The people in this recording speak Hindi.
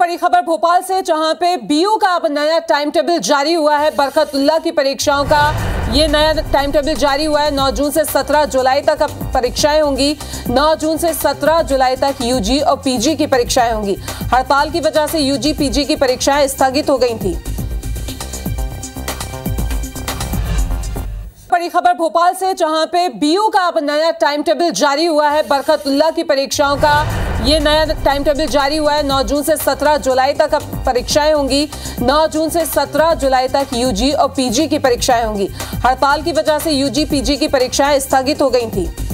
बड़ी खबर भोपाल से, जहां पे बीयू का अब नया टाइम टेबल जारी हुआ है। बरकतउल्ला की परीक्षाओं का ये नया टाइम टेबल जारी हुआ है। 9 जून से 17 जुलाई तक परीक्षाएं होंगी। 9 जून से 17 जुलाई तक यूजी और पीजी की परीक्षाएं होंगी। हड़ताल की वजह से यूजी पीजी की परीक्षाएं स्थगित हो गई थी। बड़ी खबर भोपाल से, जहां पे बीयू का अब नया टाइम टेबल जारी हुआ है। बरकतउल्ला की परीक्षाओं का ये नया टाइम टेबल जारी हुआ है। 9 जून से 17 जुलाई तक परीक्षाएं होंगी। 9 जून से 17 जुलाई तक यूजी और पीजी की परीक्षाएं होंगी। हड़ताल की वजह से यूजी पीजी की परीक्षाएं स्थगित हो गई थी।